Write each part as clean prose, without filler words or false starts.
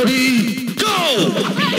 Ready, go! Ready, go!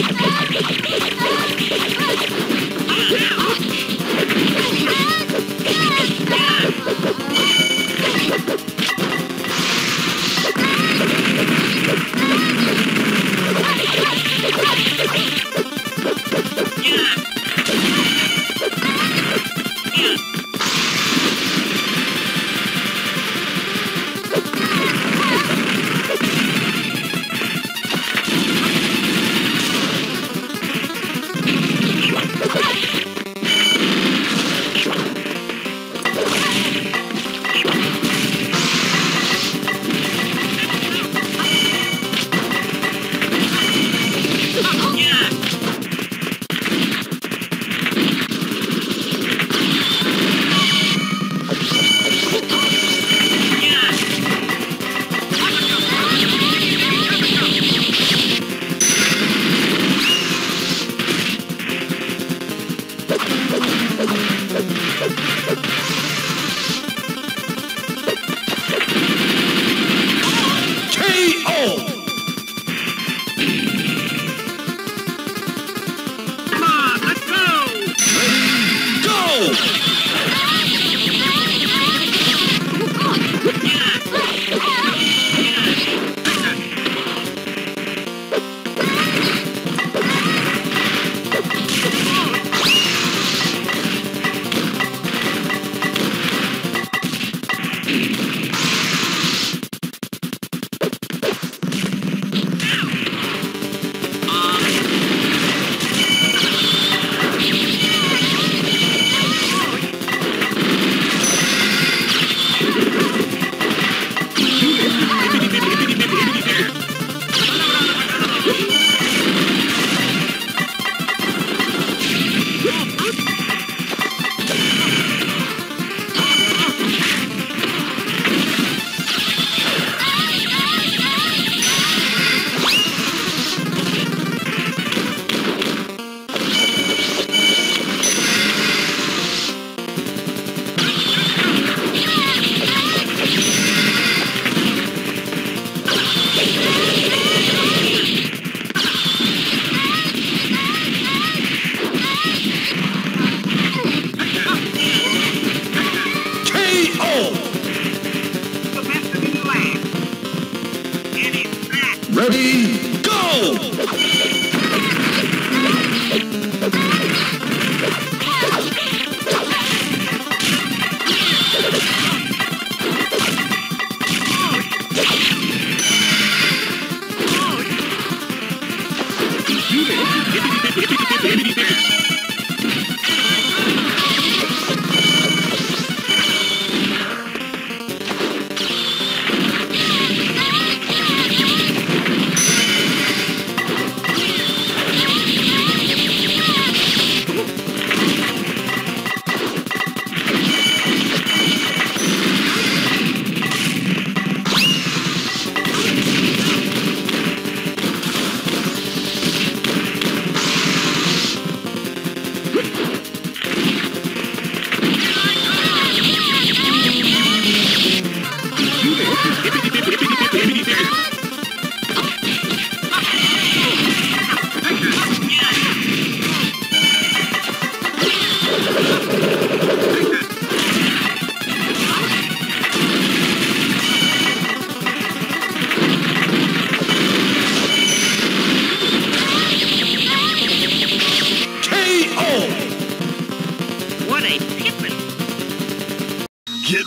Get